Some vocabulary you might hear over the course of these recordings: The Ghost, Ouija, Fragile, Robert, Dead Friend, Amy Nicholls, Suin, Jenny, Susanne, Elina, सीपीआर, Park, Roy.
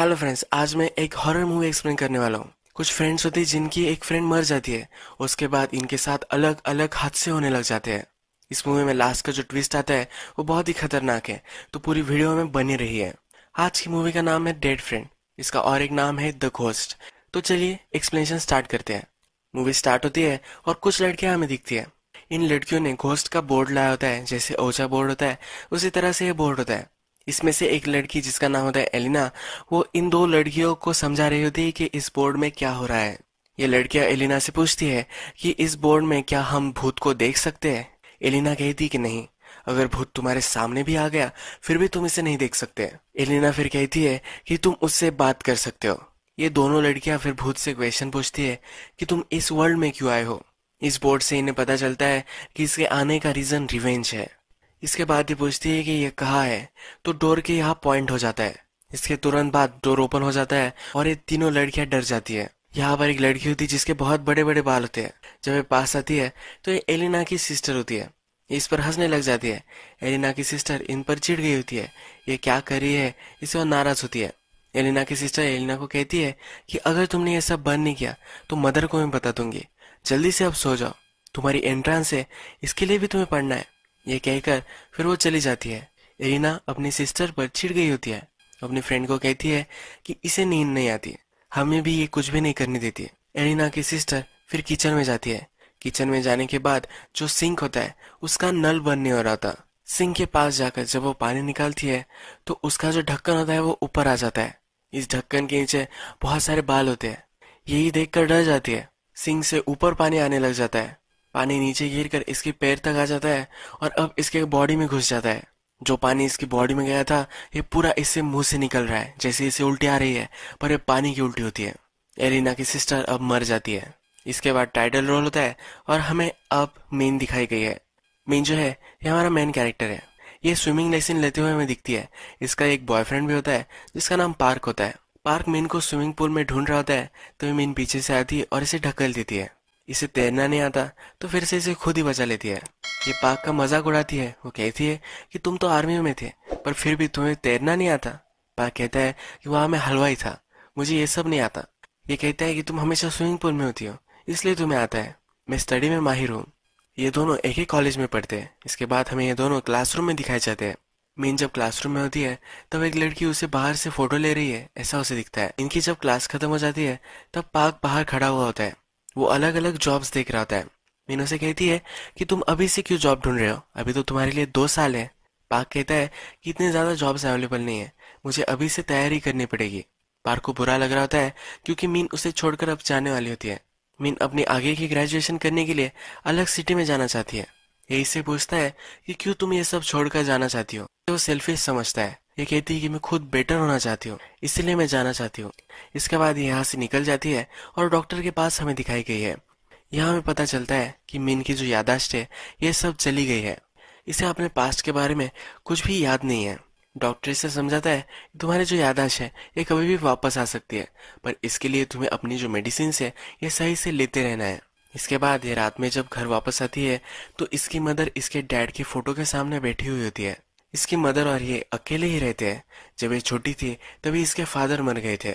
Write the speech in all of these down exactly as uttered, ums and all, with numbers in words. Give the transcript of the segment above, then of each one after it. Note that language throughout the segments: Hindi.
हेलो फ्रेंड्स, आज मैं एक हॉरर मूवी एक्सप्लेन करने वाला हूँ। कुछ फ्रेंड्स होते हैं जिनकी एक फ्रेंड मर जाती है, उसके बाद इनके साथ अलग अलग हादसे होने लग जाते हैं। इस मूवी में लास्ट का जो ट्विस्ट आता है वो बहुत ही खतरनाक है, तो पूरी वीडियो में बनी रही है। आज की मूवी का नाम है डेड फ्रेंड, इसका और एक नाम है द घोस्ट। तो चलिए एक्सप्लेनेशन स्टार्ट करते हैं। मूवी स्टार्ट होती है और कुछ लड़कियां हमें दिखती है। इन लड़कियों ने घोस्ट का बोर्ड लाया होता है, जैसे ओजा बोर्ड होता है उसी तरह से यह बोर्ड होता है। इसमें से एक लड़की जिसका नाम होता है एलिना, वो इन दो लड़कियों को समझा रही होती है कि इस बोर्ड में क्या हो रहा है। ये लड़कियां एलिना से पूछती है कि इस बोर्ड में क्या हम भूत को देख सकते हैं। एलिना कहती कि नहीं, अगर भूत तुम्हारे सामने भी आ गया फिर भी तुम इसे नहीं देख सकते। एलिना फिर कहती है कि तुम उससे बात कर सकते हो। ये दोनों लड़कियां फिर भूत से क्वेश्चन पूछती है कि तुम इस वर्ल्ड में क्यों आए हो। इस बोर्ड से इन्हें पता चलता है कि इसके आने का रीजन रिवेंज है। इसके बाद ये पूछती है कि ये कहाँ है, तो डोर के यहाँ पॉइंट हो जाता है। इसके तुरंत बाद डोर ओपन हो जाता है और ये तीनों लड़कियां डर जाती है। यहाँ पर एक लड़की होती है जिसके बहुत बड़े बड़े बाल होते हैं। जब ये पास आती है तो ये एलिना की सिस्टर होती है। इस पर हंसने लग जाती है। एलिना की सिस्टर इन पर चिढ़ गई होती है, ये क्या कर रही है, इससे वो नाराज होती है। एलिना की सिस्टर एलिना को कहती है कि अगर तुमने ये सब बंद नहीं किया तो मदर को मैं बता दूंगी, जल्दी से अब सो जाओ, तुम्हारी एंट्रेंस है, इसके लिए भी तुम्हें पढ़ना है। ये कहकर फिर वो चली जाती है। एलिना अपनी सिस्टर पर चिढ़ गई होती है, अपने फ्रेंड को कहती है कि इसे नींद नहीं आती, हमें भी ये कुछ भी नहीं करने देती है। एलिना की सिस्टर फिर किचन में जाती है। किचन में जाने के बाद जो सिंक होता है उसका नल बंद नहीं हो रहा था। सिंक के पास जाकर जब वो पानी निकालती है तो उसका जो ढक्कन होता है वो ऊपर आ जाता है। इस ढक्कन के नीचे बहुत सारे बाल होते हैं। यही देखकर डर जाती है। सिंक से ऊपर पानी आने लग जाता है। पानी नीचे गिरकर इसके पैर तक आ जाता है और अब इसके बॉडी में घुस जाता है। जो पानी इसकी बॉडी में गया था ये पूरा इससे मुंह से निकल रहा है, जैसे इसे उल्टी आ रही है, पर ये पानी की उल्टी होती है। एलिना की सिस्टर अब मर जाती है। इसके बाद टाइटल रोल होता है और हमें अब मेन दिखाई गई है। मेन जो है ये हमारा मेन कैरेक्टर है। ये स्विमिंग लेसन लेते हुए हमें दिखती है। इसका एक बॉयफ्रेंड भी होता है जिसका नाम पार्क होता है। पार्क मेन को स्विमिंग पूल में ढूंढ रहा होता है, तो मेन पीछे से आती है और इसे ढकेल देती है। इसे तैरना नहीं आता तो फिर से इसे खुद ही बचा लेती है। ये पार्क का मजाक उड़ाती है। वो कहती है कि तुम तो आर्मी में थे पर फिर भी तुम्हें तैरना नहीं आता। पार्क कहता है कि वहां मैं हलवाई था, मुझे ये सब नहीं आता। ये कहता है कि तुम हमेशा स्विमिंग पूल में होती हो इसलिए तुम्हें आता है, मैं स्टडी में माहिर हूँ। ये दोनों एक ही कॉलेज में पढ़ते हैं। इसके बाद हमें ये दोनों क्लासरूम में दिखाए जाते हैं। मीन जब क्लासरूम में होती है तब एक लड़की उसे बाहर से फोटो ले रही है, ऐसा उसे दिखता है। इनकी जब क्लास खत्म हो जाती है तब पार्क बाहर खड़ा हुआ होता है, वो अलग अलग जॉब्स देख रहा होता है। मीन उसे कहती है कि तुम अभी से क्यों जॉब ढूंढ रहे हो, अभी तो तुम्हारे लिए दो साल है। पार्क कहता है कि इतने ज्यादा जॉब्स अवेलेबल नहीं है, मुझे अभी से तैयारी करनी पड़ेगी। पार्क को बुरा लग रहा होता है क्योंकि मीन उसे छोड़कर अब जाने वाली होती है। मीन अपनी आगे की ग्रेजुएशन करने के लिए अलग सिटी में जाना चाहती है। ये इससे पूछता है कि क्यों तुम ये सब छोड़कर जाना चाहती हो, तो वो सेल्फिश समझता है। ये कहती है कि मैं खुद बेटर होना चाहती हूँ इसलिए मैं जाना चाहती हूँ। इसके बाद यहाँ से निकल जाती है और डॉक्टर के पास हमें दिखाई गई है। यहाँ हमें पता चलता है कि मीन की जो याददाश्त है ये सब चली गई है, इसे अपने पास्ट के बारे में कुछ भी याद नहीं है। डॉक्टर इसे समझाता है तुम्हारी जो याददाश्त है ये कभी भी वापस आ सकती है, पर इसके लिए तुम्हें अपनी जो मेडिसिन है ये सही से लेते रहना है। इसके बाद ये रात में जब घर वापस आती है तो इसकी मदर इसके डैड की फोटो के सामने बैठी हुई होती है। इसकी मदर और ये अकेले ही रहते हैं। जब ये छोटी थी तभी इसके फादर मर गए थे।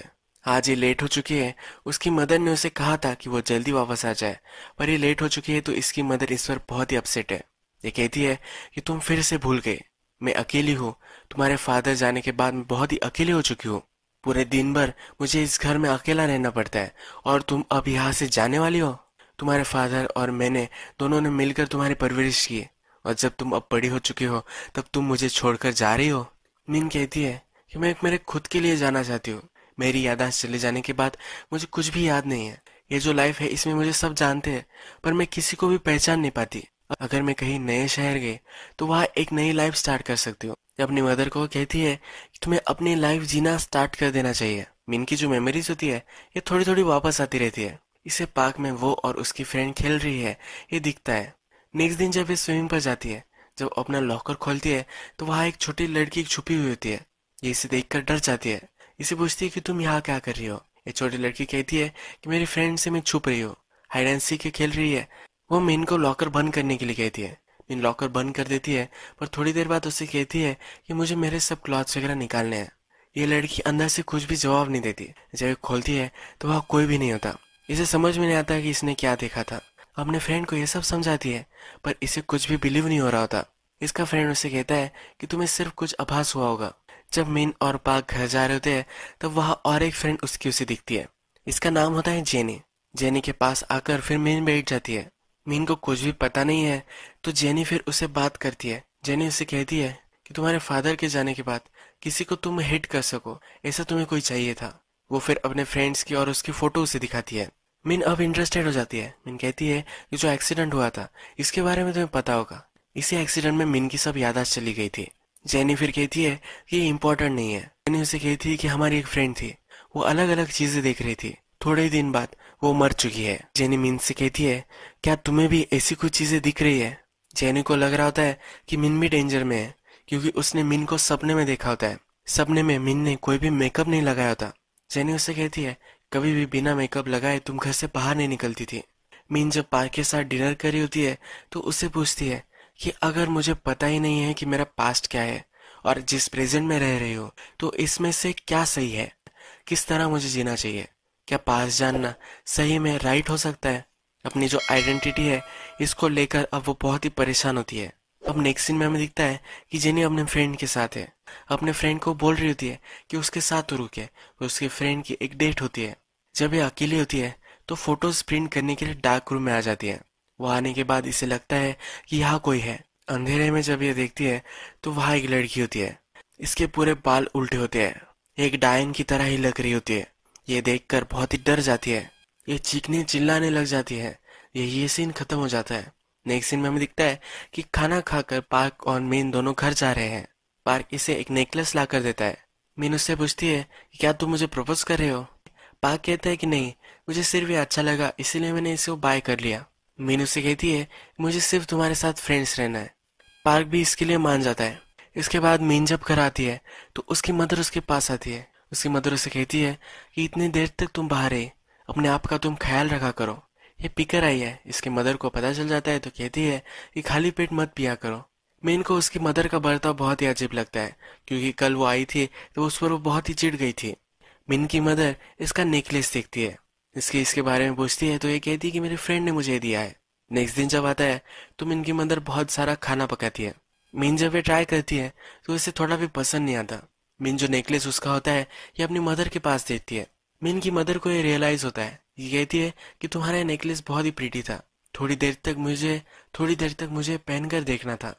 आज ये लेट हो चुकी है। उसकी मदर ने उसे कहा था कि वो जल्दी वापस आ जाए, पर ये लेट हो चुकी है तो इसकी मदर इस पर बहुत ही अपसेट है। ये कहती है कि तुम फिर से भूल गए, मैं अकेली हूँ, तुम्हारे फादर जाने के बाद मैं बहुत ही अकेली हो चुकी हूँ, पूरे दिन भर मुझे इस घर में अकेला रहना पड़ता है और तुम अब यहाँ से जाने वाली हो। तुम्हारे फादर और मैंने दोनों ने मिलकर तुम्हारी परवरिश की और जब तुम अब बड़ी हो चुकी हो तब तुम मुझे छोड़कर जा रही हो। मीन कहती है कि मैं मेरे खुद के लिए जाना चाहती हूँ, मेरी याददाश्त चले जाने के बाद मुझे कुछ भी याद नहीं है। ये जो लाइफ है इसमें मुझे सब जानते हैं पर मैं किसी को भी पहचान नहीं पाती। अगर मैं कहीं नए शहर गई तो वहाँ एक नई लाइफ स्टार्ट कर सकती हूँ। अपनी मदर को कहती है कि तुम्हें अपनी लाइफ जीना स्टार्ट कर देना चाहिए। मीन की जो मेमोरीज होती है ये थोड़ी थोड़ी वापस आती रहती है। इसे पार्क में वो और उसकी फ्रेंड खेल रही है ये दिखता है। नेक्स्ट दिन जब ये स्विमिंग पर जाती है, जब अपना लॉकर खोलती है तो वहाँ एक छोटी लड़की छुपी हुई होती है। ये इसे देखकर डर जाती है। इसे पूछती है कि तुम यहाँ क्या कर रही हो। ये छोटी लड़की कहती है कि मेरी फ्रेंड से मैं छुप रही हूँ, हाइड एंड सीक खेल रही है। वो मीन को लॉकर बंद करने के लिए कहती है। मीन लॉकर बंद कर देती है पर थोड़ी देर बाद उसे कहती है कि मुझे मेरे सब क्लॉथ्स वगैरह निकालने हैं। ये लड़की अंदर से कुछ भी जवाब नहीं देती। जब खोलती है तो वहाँ कोई भी नहीं होता। इसे समझ में नहीं आता कि इसने क्या देखा था। अपने फ्रेंड को यह सब समझाती है पर इसे कुछ भी बिलीव नहीं हो रहा होता। इसका फ्रेंड उसे कहता है कि तुम्हें सिर्फ कुछ आभास हुआ होगा। जब मीन और पार्क घर जा रहे होते हैं तब वहाँ और एक फ्रेंड उसकी उसे दिखती है। इसका नाम होता है जेनी। जेनी के पास आकर फिर मीन बैठ जाती है। मीन को कुछ भी पता नहीं है तो जेनी फिर उसे बात करती है। जेनी उसे कहती है कि तुम्हारे फादर के जाने के बाद किसी को तुम हिट कर सको ऐसा तुम्हें कोई चाहिए था। वो फिर अपने फ्रेंड्स की और उसकी फोटो उसे दिखाती है। मीन अब इंटरेस्टेड हो जाती है। मीन कहती है कि जो एक्सीडेंट हुआ था इसके बारे में तुम्हें पता होगा। इसी एक्सीडेंट में मीन की सब याददाश्त चली गई थी। जेनी फिर कहती है कि ये इम्पोर्टेंट नहीं है। जेनी उसे कहती है कि हमारी एक फ्रेंड थी, वो अलग अलग चीजें देख रही थी, थोड़े ही दिन बाद वो मर चुकी है। जेनी मीन से कहती है क्या तुम्हें भी ऐसी कुछ चीजें दिख रही है। जेनी को लग रहा होता है कि मीन भी डेंजर में है क्योंकि उसने मीन को सपने में देखा होता है। सपने में मीन ने कोई भी मेकअप नहीं लगाया होता। जेनी उससे कहती है कभी भी बिना मेकअप लगाए तुम घर से बाहर नहीं निकलती थी। मीन जब पार्क के साथ डिनर कर रही होती है तो उससे पूछती है कि अगर मुझे पता ही नहीं है कि मेरा पास्ट क्या है और जिस प्रेजेंट में रह रही हो तो इसमें से क्या सही है, किस तरह मुझे जीना चाहिए, क्या पास्ट जानना सही में राइट हो सकता है। अपनी जो आइडेंटिटी है इसको लेकर अब वो बहुत ही परेशान होती है। अब नेक्स्ट सीन में हमें दिखता है कि जेनी अपने फ्रेंड के साथ है। अपने फ्रेंड को बोल रही होती है कि उसके साथ रुके। उसके फ्रेंड की एक डेट होती है। जब ये अकेली होती है तो फोटोज प्रिंट करने के लिए डार्क रूम में आ जाती है। वो आने के बाद इसे लगता है कि यहाँ कोई है। अंधेरे में जब ये देखती है तो वहाँ एक लड़की होती है। इसके पूरे बाल उल्टे होते हैं, एक डायन की तरह ही लग रही होती है। ये देखकर बहुत ही डर जाती है। ये चीखने चिल्लाने लग जाती है। ये ये सीन खत्म हो जाता है। नेक्स्ट सीन में हमें दिखता है कि खाना खाकर पार्क और मीन दोनों घर जा रहे हैं। पार्क इसे एक नेकलेस ला कर देता है। मीन उससे पूछती है कि क्या तुम मुझे प्रपोज कर रहे हो। पार्क कहता है कि नहीं, मुझे सिर्फ ये अच्छा लगा इसीलिए मैंने इसे बाय कर लिया। मीन उसे कहती है मुझे सिर्फ तुम्हारे साथ फ्रेंड्स रहना है। पार्क भी इसके लिए मान जाता है। इसके बाद मीन जब घर आती है तो उसकी मदर उसके पास आती है। उसकी मदर उसे कहती है कि इतनी देर तक तुम बाहर रहे, अपने आप का तुम ख्याल रखा करो। ये पीकर आई है। इसके मदर को पता चल जाता है तो कहती है कि खाली पेट मत पिया करो। मीन को उसकी मदर का बर्ताव बहुत ही अजीब लगता है क्योंकि कल वो आई थी तो उस पर वो बहुत ही चिढ़ गई थी। मीन की मदर इसका नेकलेस देखती है, इसके इसके बारे में पूछती है तो ये कहती है कि मेरे फ्रेंड ने मुझे दिया है। नेक्स्ट दिन जब आता है तो मीन की मदर बहुत सारा खाना पकाती है। मीन जब ये ट्राई करती है तो इसे थोड़ा भी पसंद नहीं आता। मीन जो नेकलेस उसका होता है ये अपनी मदर के पास देती है। मीन की मदर को ये रियलाइज होता है। ये कहती है कि तुम्हारा नेकलेस बहुत ही प्रीटी था, थोड़ी देर तक मुझे थोड़ी देर तक मुझे पहनकर देखना था।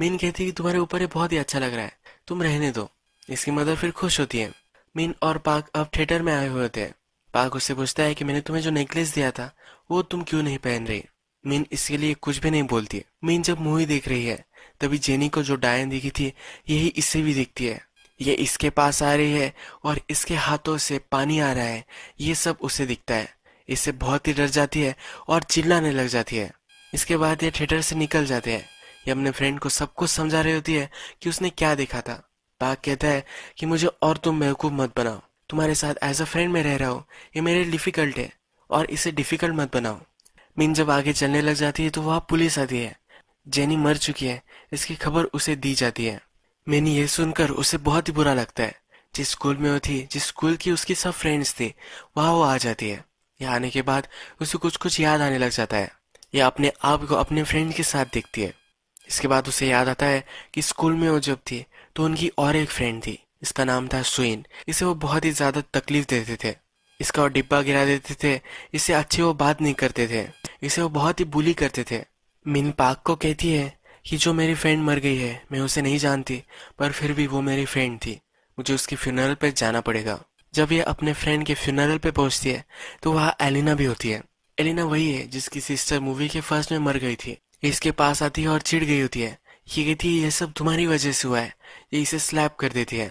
मीन कहती है कि तुम्हारे ऊपर ये बहुत ही अच्छा लग रहा है, तुम रहने दो। इसकी मदर फिर खुश होती है। मीन और पार्क अब थिएटर में आए हुए होते हैं। पार्क उससे पूछता है कि मैंने तुम्हें जो नेकलेस दिया था वो तुम क्यों नहीं पहन रही। मीन इसके लिए कुछ भी नहीं बोलती। मीन जब मूवी देख रही है तभी जेनी को जो डायन दिखी थी यही इससे भी दिखती है। ये इसके पास आ रही है और इसके हाथों से पानी आ रहा है, ये सब उसे दिखता है। इससे बहुत ही डर जाती है और चिल्लाने लग जाती है। इसके बाद ये थिएटर से निकल जाते हैं। ये अपने फ्रेंड को सब कुछ समझा रही होती है कि उसने क्या देखा था। पार्क कहता है कि मुझे और तुम बेवकूफ मत बनाओ, तुम्हारे साथ एज अ फ्रेंड में रह रहा हो ये मेरे लिए डिफिकल्ट है और इसे डिफिकल्ट मत बनाओ। मीन जब आगे चलने लग जाती है तो वहाँ पुलिस आती है। जेनी मर चुकी है, इसकी खबर उसे दी जाती है। मीन ये सुनकर उसे बहुत ही बुरा लगता है। जिस स्कूल में वो थी, जिस स्कूल की उसकी सब फ्रेंड्स थी, वहाँ वो आ जाती है। यहाँ आने के बाद उसे कुछ कुछ याद आने लग जाता है। यह अपने आप को अपने फ्रेंड के साथ देखती है। इसके बाद उसे याद आता है कि स्कूल में वो जब थी तो उनकी और एक फ्रेंड थी, इसका नाम था सुइन। इसे वो बहुत ही ज्यादा तकलीफ देते थे, इसका वो डिब्बा गिरा देते थे, इसे अच्छे वो बात नहीं करते थे, इसे वो बहुत ही बुली करते थे। मीन पार्क को कहती है कि जो मेरी फ्रेंड मर गई है, मैं उसे नहीं जानती पर फिर भी वो मेरी फ्रेंड थी, मुझे उसकी फ्यूनरल पर जाना पड़ेगा। जब ये अपने फ्रेंड के फ्यूनरल पे पहुंचती है तो वहाँ एलिना भी होती है। एलिना वही है जिसकी सिस्टर मूवी के फर्स्ट में मर गई थी। इसके पास आती है और चिढ़ गई होती है। ये कहती है यह सब तुम्हारी वजह से हुआ है। ये इसे स्लैप कर देती है।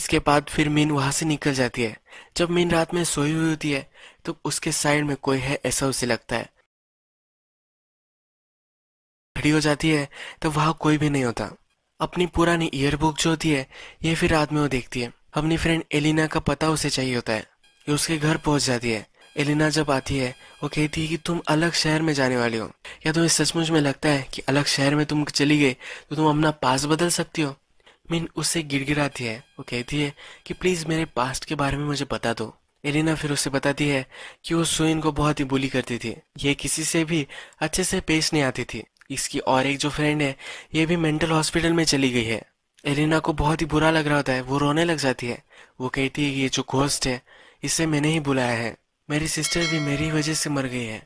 इसके बाद फिर मीन वहां से निकल जाती है। जब मीन रात में सोई हुई होती है तो उसके साइड में कोई है ऐसा उसे लगता है। खड़ी हो जाती है तो वहां कोई भी नहीं होता। अपनी पुरानी ईयरबुक जो होती है ये फिर रात में वो देखती है। अपनी फ्रेंड एलिना का पता उसे चाहिए होता है। ये उसके घर पहुंच जाती है। एलिना जब आती है वो कहती है कि तुम अलग शहर में जाने वाली हो, या तुम्हें सचमुच में लगता है कि अलग शहर में तुम चली गई तो तुम अपना पास बदल सकती हो। मीन उससे गिड़गिड़ाती है। वो कहती है कि प्लीज मेरे पास्ट के बारे में मुझे बता दो। एलिना फिर उसे बताती है कि वो सुइन को बहुत ही बुली करती थी, ये किसी से भी अच्छे से पेश नहीं आती थी। इसकी और एक जो फ्रेंड है ये भी मेंटल हॉस्पिटल में चली गई है। एलिना को बहुत ही बुरा लग रहा होता है, वो रोने लग जाती है। वो कहती है कि ये जो घोस्ट है इसे मैंने ही बुलाया है, मेरी सिस्टर भी मेरी वजह से मर गई है।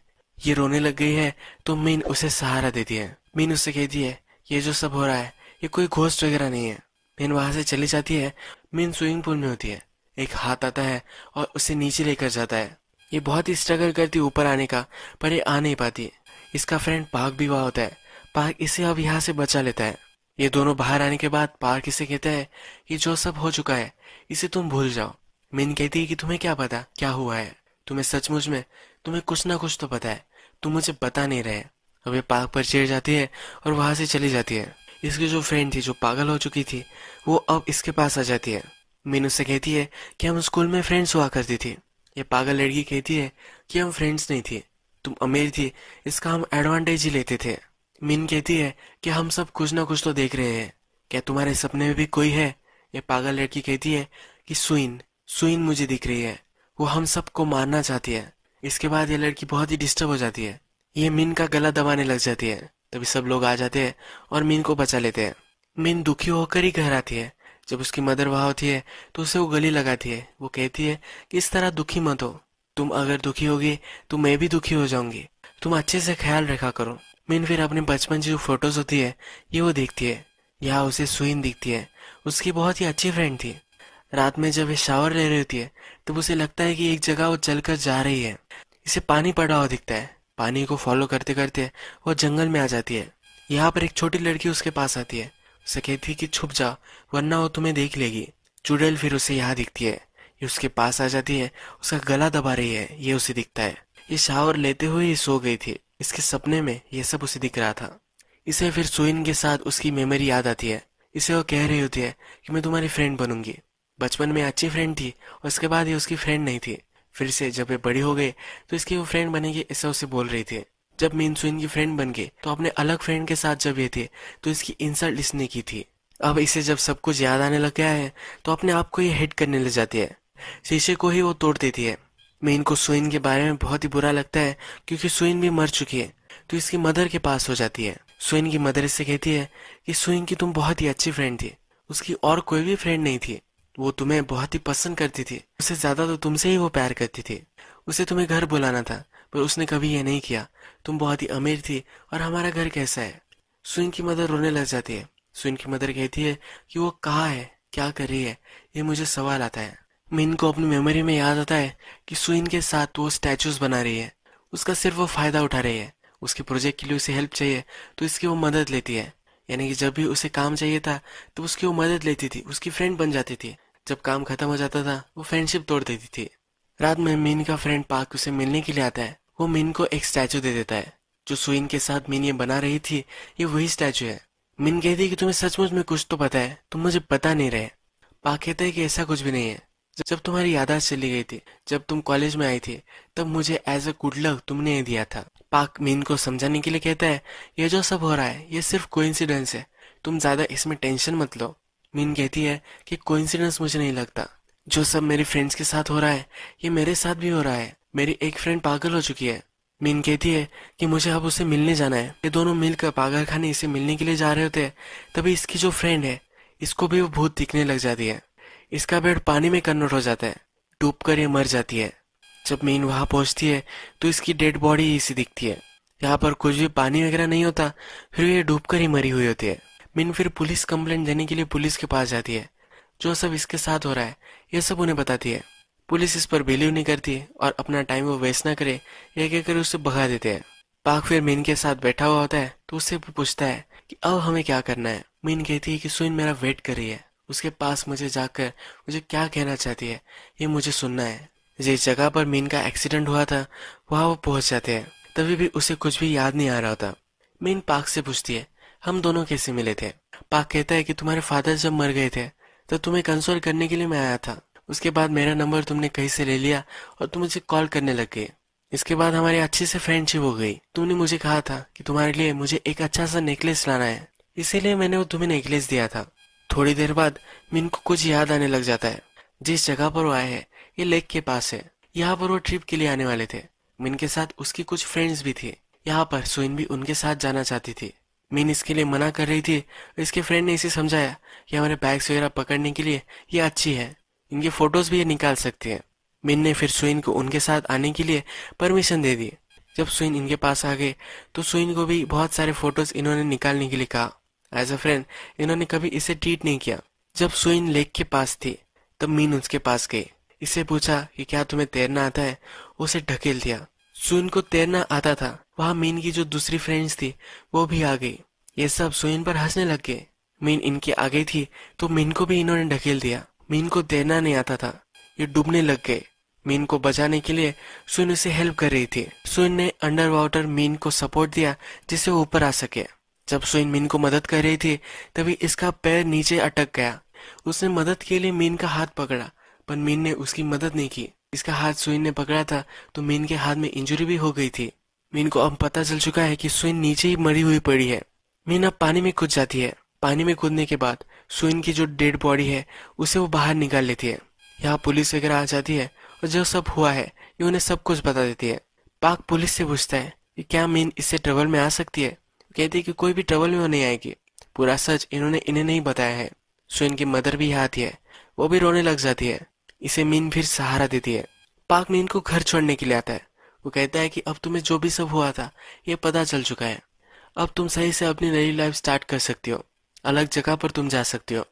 ये रोने लग गई है तो मीन उसे सहारा देती है। मीन उससे कहती है ये जो सब हो रहा है ये कोई घोस्ट वगैरह नहीं है। मीन वहां से चली जाती है। मीन स्विमिंग पूल में होती है, एक हाथ आता है और उसे नीचे लेकर जाता है। ये बहुत ही स्ट्रगल करती है ऊपर आने का, पर ये आ नहीं पाती। इसका फ्रेंड पार्क भी वहां होता है। पार्क इसे अब यहाँ से बचा लेता है। ये दोनों बाहर आने के बाद पार्क इसे कहता है कि जो सब हो चुका है इसे तुम भूल जाओ। मीन कहती है कि तुम्हें क्या पता क्या हुआ है, तुम्हें सचमुच में तुम्हें कुछ ना कुछ तो पता है, तुम मुझे बता नहीं रहे। अब ये पार्क पर चिढ़ जाती है और वहां से चली जाती है। इसकी जो फ्रेंड थी जो पागल हो चुकी थी वो अब इसके पास आ जाती है। मीन उससे कहती है कि हम स्कूल में फ्रेंड्स हुआ करती थी। ये पागल लड़की कहती है कि हम फ्रेंड्स नहीं थी, तुम अमीर थी, इसका हम एडवांटेज ही लेते थे। मीन कहती है कि हम सब कुछ ना कुछ तो देख रहे हैं, क्या तुम्हारे सपने में भी कोई है? ये पागल लड़की कहती है कि सुइन सुइन मुझे दिख रही है, वो हम सबको मारना चाहती है। इसके बाद ये लड़की बहुत ही डिस्टर्ब हो जाती है। ये मीन का गला दबाने लग जाती है। तभी सब लोग आ जाते हैं और मीन को बचा लेते हैं। मीन दुखी होकर ही घर आती है। जब उसकी मदर वहां होती है तो उसे वो गले लगाती है। वो कहती है कि इस तरह दुखी मत हो, तुम अगर दुखी होगी तो मैं भी दुखी हो जाऊंगी, तुम अच्छे से ख्याल रखा करो। मीन फिर अपने बचपन की जो फोटोज होती है ये वो देखती है। यहाँ उसे सुइन दिखती है, उसकी बहुत ही अच्छी फ्रेंड थी। रात में जब ये शावर ले रही होती है तब तो उसे लगता है कि एक जगह वो चल कर जा रही है। इसे पानी पड़ा हुआ दिखता है। पानी को फॉलो करते करते वो जंगल में आ जाती है। यहाँ पर एक छोटी लड़की उसके पास आती है। उसे कहती है कि छुप जा वरना वो तुम्हें देख लेगी। चुड़ैल फिर उसे यहाँ दिखती है, ये उसके पास आ जाती है, उसका गला दबा रही है। ये उसे दिखता है ये शावर लेते हुए ये सो गई थी, इसके सपने में ये सब उसे दिख रहा था। इसे फिर सुइन के साथ उसकी मेमोरी याद आती है। इसे वो कह रही होती है कि मैं तुम्हारी फ्रेंड बनूंगी। बचपन में अच्छी फ्रेंड थी और उसके बाद ये उसकी फ्रेंड नहीं थी। फिर से जब ये बड़ी हो गई तो इसकी वो फ्रेंड बनेगी, ऐसा उसे बोल रही थी। जब मीन सुइन की फ्रेंड बन गई तो अपने अलग फ्रेंड के साथ जब ये थे तो इसकी इंसल्ट इसने की थी। अब इसे जब सब कुछ याद आने लग गया है तो अपने आप को ये हेट करने लग जाती है। शीशे को ही वो तोड़ देती है। मीन को सुइन के बारे में बहुत ही बुरा लगता है क्योंकि सुइन भी मर चुकी है। तो इसकी मदर के पास हो जाती है। सुइन की मदर इससे कहती है कि सुइन की तुम बहुत ही अच्छी फ्रेंड थी, उसकी और कोई भी फ्रेंड नहीं थी, वो तुम्हें बहुत ही पसंद करती थी, उससे ज्यादा तो तुमसे ही वो प्यार करती थी। उसे तुम्हें घर बुलाना था पर उसने कभी ये नहीं किया, तुम बहुत ही अमीर थी और हमारा घर कैसा है। सुइन की मदर रोने लग जाती है। सुइन की मदर कहती है कि वो कहाँ है, क्या कर रही है, ये मुझे सवाल आता है। मीन को अपनी मेमोरी में याद आता है कि सुइन के साथ वो स्टैचूज बना रही है, उसका सिर्फ वो फायदा उठा रही है। उसके प्रोजेक्ट के लिए उसे हेल्प चाहिए तो इसकी वो मदद लेती है, यानी कि जब भी उसे काम चाहिए था तो उसकी वो मदद लेती थी, उसकी फ्रेंड बन जाती थी। जब काम खत्म हो जाता था वो फ्रेंडशिप तोड़ देती थी। रात में मीन का फ्रेंड पार्क उसे मिलने के लिए आता है। वो मीन को एक स्टैचू दे देता है। जो सुइन के साथ मीन ये बना रही थी ये वही स्टैचू है। मीन कहती है कि तुम्हें सचमुच में कुछ तो पता है, तुम मुझे पता नहीं रहे। पार्क कहता है कि ऐसा कुछ भी नहीं है, जब तुम्हारी यादाश्त चली गई थी, जब तुम कॉलेज में आई थी तब मुझे एज अ गुड लक तुमने दिया था। पार्क मीन को समझाने के लिए कहता है ये जो सब हो रहा है ये सिर्फ कोइंसिडेंस है, तुम ज्यादा इसमें टेंशन मत लो। मीन कहती है कि कोइंसिडेंस मुझे नहीं लगता, जो सब मेरे फ्रेंड्स के साथ हो रहा है ये मेरे साथ भी हो रहा है, मेरी एक फ्रेंड पागल हो चुकी है। मीन कहती है कि मुझे अब उसे मिलने जाना है। ये दोनों मिलकर पागल खाने इसे मिलने के लिए जा रहे होते हैं। तभी इसकी जो फ्रेंड है इसको भी वो भूत दिखने लग जाती है। इसका बेड पानी में कन्वर्ट हो जाता है, डूब कर ये मर जाती है। जब मीन वहां पहुंचती है तो इसकी डेड बॉडी इसे दिखती है। यहाँ पर कुछ भी पानी वगैरह नहीं होता, फिर ये डूब कर ही मरी हुई होती है। मीन फिर पुलिस कंप्लेंट देने के लिए पुलिस के पास जाती है। जो सब इसके साथ हो रहा है ये सब उन्हें बताती है। पुलिस इस पर बिलीव नहीं करती और अपना टाइम वो वेस्ट ना करे ये कहकर उसे भगा देते हैं। पार्क फिर मीन के साथ बैठा हुआ होता है तो उससे पूछता है कि अब हमें क्या करना है। मीन कहती है कि सुइन मेरा वेट कर रही है, उसके पास मुझे जाकर मुझे क्या कहना चाहती है ये मुझे सुनना है। जिस जगह पर मीन का एक्सीडेंट हुआ था वहाँ वो पहुंच जाते हैं। तभी भी उसे कुछ भी याद नहीं आ रहा था। मीन पार्क से पूछती है हम दोनों कैसे मिले थे। पार्क कहता है कि तुम्हारे फादर जब मर गए थे तो तुम्हें कंसोल करने के लिए मैं आया था, उसके बाद मेरा नंबर तुमने कहीं से ले लिया और तुम मुझे कॉल करने लग गए। इसके बाद हमारी अच्छे से फ्रेंडशिप हो गई। तुमने मुझे कहा था कि तुम्हारे लिए मुझे एक अच्छा सा नेकलेस लाना है, इसीलिए मैंने वो तुम्हें नेकलेस दिया था। थोड़ी देर बाद मिन को कुछ याद आने लग जाता है। जिस जगह पर वो आए हैं ये लेक के पास है। यहाँ पर वो ट्रिप के लिए आने वाले थे। मिन के साथ उसकी कुछ फ्रेंड्स भी थी। यहाँ पर सुइन भी उनके साथ जाना चाहती थी। मिन इसके लिए मना कर रही थी। इसके फ्रेंड ने इसे समझाया कि हमारे बैग्स वगैरह पकड़ने के लिए ये अच्छी है, इनके फोटोज भी ये निकाल सकती है। मिन ने फिर सुइन को उनके साथ आने के लिए परमिशन दे दी। जब सुइन इनके पास आ गए तो सुइन को भी बहुत सारे फोटोज इन्होंने निकालने के लिए कहा। एज अ फ्रेंड इन्होंने कभी इसे ट्रीट नहीं किया। जब सुइन लेक के पास थी तब मीन उसके पास गई। इसे पूछा कि क्या तुम्हें तैरना आता है। उसे ढकेल दिया। सुइन को तैरना आता था। वहाँ मीन की जो दूसरी फ्रेंड्स थी वो भी आ गई। ये सब सुइन पर हंसने लग गए। मीन इनके आगे थी तो मीन को भी इन्होंने ढकेल दिया। मीन को तैरना नहीं आता था। ये डूबने लग गए। मीन को बचाने के लिए सुइन उसे हेल्प कर रही थी। सुइन ने अंडर वाटर मीन को सपोर्ट दिया जिससे वो ऊपर आ सके। जब सुइन मीन को मदद कर रही थी तभी इसका पैर नीचे अटक गया। उसने मदद के लिए मीन का हाथ पकड़ा पर मीन ने उसकी मदद नहीं की। इसका हाथ सुइन ने पकड़ा था तो मीन के हाथ में इंजुरी भी हो गई थी। मीन को अब पता चल चुका है कि सुइन नीचे ही मरी हुई पड़ी है। मीन अब पानी में कूद जाती है। पानी में कूदने के बाद सुइन की जो डेड बॉडी है उसे वो बाहर निकाल लेती है। यहाँ पुलिस वगैरह आ जाती है और जो सब हुआ है ये उन्हें सब कुछ बता देती है। पार्क पुलिस से पूछता है कि क्या मीन इससे ट्रबल में आ सकती है। कहती है कि कोई भी ट्रबल में वो नहीं आएगी। पूरा सच इन्होंने इन्हें नहीं बताया है। सुइन की मदर भी यहाँ आती है। वो भी रोने लग जाती है। इसे मीन फिर सहारा देती है। पार्क मीन को घर छोड़ने के लिए आता है। वो कहता है कि अब तुम्हें जो भी सब हुआ था ये पता चल चुका है। अब तुम सही से अपनी नई लाइफ स्टार्ट कर सकती हो। अलग जगह पर तुम जा सकती हो।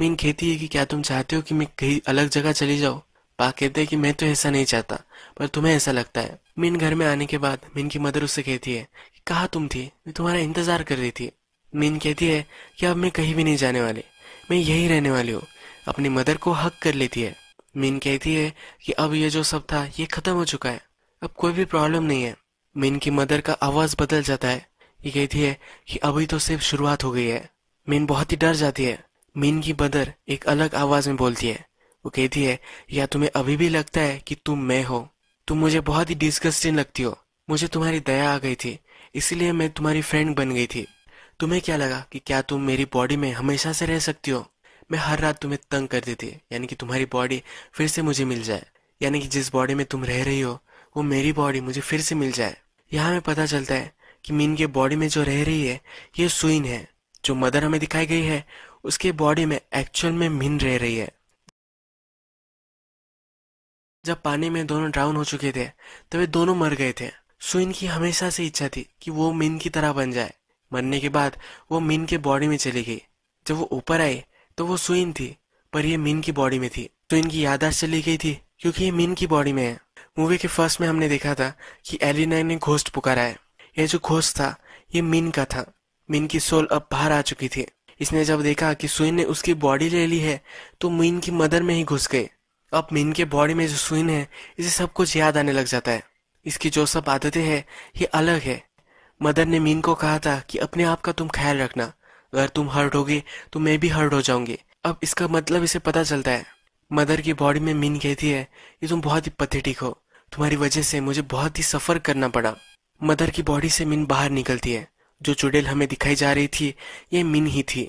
मीन कहती है कि क्या तुम चाहते हो कि मैं कहीं अलग जगह चली जाऊँ। पार्क कहते हैं कि मैं तो ऐसा नहीं चाहता पर तुम्हें ऐसा लगता है। मीन घर में आने के बाद मीन की मदर उससे कहती है कि कहाँ तुम थी, मैं तुम्हारा इंतजार कर रही थी। मीन कहती है कि अब मैं कहीं भी नहीं जाने वाली, मैं यहीं रहने वाली हूँ। अपनी मदर को हक कर लेती है। मीन कहती है कि अब ये जो सब था ये खत्म हो चुका है, अब कोई भी प्रॉब्लम नहीं है। मीन की मदर का आवाज बदल जाता है। ये कहती है कि अभी तो सिर्फ शुरुआत हो गई है। मीन बहुत ही डर जाती है। मीन की मदर एक अलग आवाज में बोलती है। वो कहती है या तुम्हें अभी भी लगता है कि तुम मैं हो, तुम मुझे बहुत ही डिस्गस्टिंग लगती हो। मुझे तुम्हारी दया आ गई थी इसलिए मैं तुम्हारी फ्रेंड बन गई थी। तुम्हें क्या लगा कि क्या तुम मेरी बॉडी में हमेशा से रह सकती हो। मैं हर रात तुम्हें तंग करती थी, यानी कि तुम्हारी बॉडी फिर से मुझे मिल जाए, यानी कि जिस बॉडी में तुम रह रही हो वो मेरी बॉडी मुझे फिर से मिल जाए। यहाँ हमें पता चलता है कि मीन के बॉडी में जो रह रही है ये सुइन है। जो मदर हमें दिखाई गई है उसके बॉडी में एक्चुअल में मीन रह रही है। जब पानी में दोनों ड्राउन हो चुके थे तब वे दोनों मर गए थे। सुइन की हमेशा से इच्छा थी कि वो मीन की तरह बन जाए। मरने के बाद वो मीन के बॉडी में चली गई। जब वो ऊपर आई तो वो सुइन थी पर ये मीन की बॉडी में थी। सुइन की याददाश्त चली गई थी क्योंकि ये मीन की बॉडी में है। मूवी के फर्स्ट में हमने देखा था कि एलिना ने घोस्ट पुकारा है। यह जो घोस्ट था ये मीन का था। मीन की सोल अब बाहर आ चुकी थी। इसने जब देखा कि सुइन ने उसकी बॉडी ले ली है तो मीन की मदर में ही घुस गई। अब मीन के बॉडी में जो सुइन है इसे सब कुछ याद आने लग जाता है। इसकी जो सब आदतें हैं ये अलग है। मदर ने मीन को कहा था कि अपने आप का तुम ख्याल रखना, अगर तुम हर्ट होगे तो मैं भी हर्ट हो जाऊंगी। अब इसका मतलब इसे पता चलता है। मदर की बॉडी में मीन कहती है कि तुम बहुत ही पैथेटिक हो, तुम्हारी वजह से मुझे बहुत ही सफर करना पड़ा। मदर की बॉडी से मीन बाहर निकलती है। जो चुड़ैल हमें दिखाई जा रही थी ये मीन ही थी।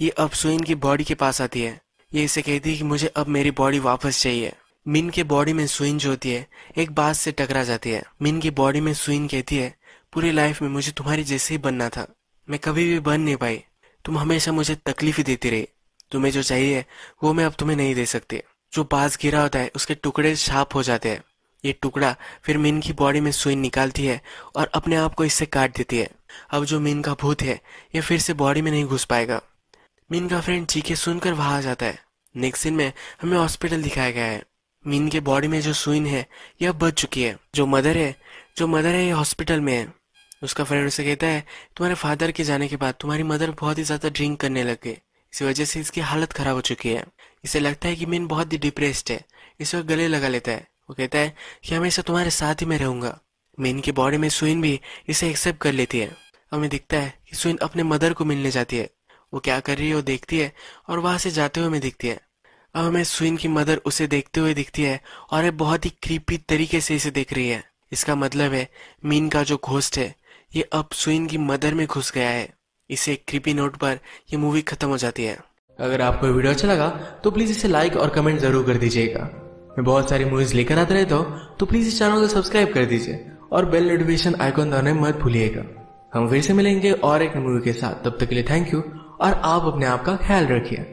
ये अब सुइन की बॉडी के पास आती है। ये इसे कहती है कि मुझे अब मेरी बॉडी वापस चाहिए। मीन के बॉडी में सुइन जो होती है एक बात से टकरा जाती है। मीन की बॉडी में सुइन कहती है पूरी लाइफ में मुझे तुम्हारी जैसे ही बनना था, मैं कभी भी बन नहीं पाई। तुम हमेशा मुझे तकलीफ ही देती रही। तुम्हें जो चाहिए वो मैं अब तुम्हें नहीं दे सकती। जो बांस गिरा होता है उसके टुकड़े शार्प हो जाते हैं। ये टुकड़ा फिर मीन की बॉडी में सुइन निकालती है और अपने आप को इससे काट देती है। अब जो मीन का भूत है ये फिर से बॉडी में नहीं घुस पाएगा। मीन का फ्रेंड चीखें सुनकर वहां आ जाता है। नेक्स्ट सीन में हमें हॉस्पिटल दिखाया गया है। मीन के बॉडी में जो सुइन है यह बच चुकी है। जो मदर है जो मदर है ये हॉस्पिटल में है। उसका फ्रेंड उसे कहता है तुम्हारे फादर के जाने के बाद तुम्हारी मदर बहुत ही ज्यादा ड्रिंक करने लग गई, इसी वजह से इसकी हालत खराब हो चुकी है। इसे लगता है कि मीन बहुत ही डिप्रेस्ड है, इसे गले लगा लेता है। वो कहता है कि हमेशा तुम्हारे साथ ही मैं रहूंगा। मीन की बॉडी में सुइन भी इसे एक्सेप्ट कर लेती है। हमें दिखता है कि सुइन अपने मदर को मिलने जाती है। वो क्या कर रही है वो देखती है और वहां से जाते हुए हमें दिखती है। अब हमें सुइन की मदर उसे देखते हुए दिखती है और ये बहुत ही क्रीपी तरीके से इसे देख रही है। इसका मतलब है मीन का जो घोस्ट है ये अब सुइन की मदर में घुस गया है। इसे एक क्रीपी नोट पर यह मूवी खत्म हो जाती है। अगर आपको वीडियो अच्छा लगा तो प्लीज़ इसे लाइक और कमेंट जरूर कर दीजिएगा। मैं बहुत सारी मूवीज लेकर आता रहता हूँ, तो प्लीज़ इस चैनल को सब्सक्राइब कर दीजिए और बेल नोटिफिकेशन आइकॉन दबाना मत भूलिएगा। हम फिर से मिलेंगे और एक मूवी के साथ, तब तक के लिए थैंक यू और आप अपने आप का ख्याल रखिए।